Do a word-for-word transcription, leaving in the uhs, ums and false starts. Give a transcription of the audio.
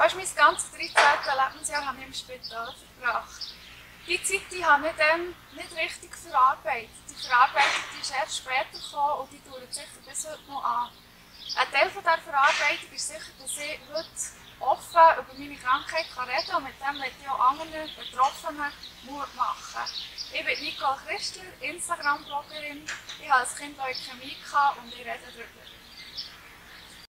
Fast mein ganzes dreizehntes Lebensjahr habe ich im Spital verbracht. Die Zeit die habe ich dann nicht richtig verarbeitet. Die Verarbeitung die ist erst später gekommen und die dauert sicher bis heute noch an. Ein Teil von dieser Verarbeitung ist sicher, dass ich heute offen über meine Krankheit reden kann und mit dem möchte ich auch anderen Betroffenen Mut machen. Ich bin Nicole Christler, Instagram-Bloggerin, ich habe als Kind Leukämie und ich rede darüber.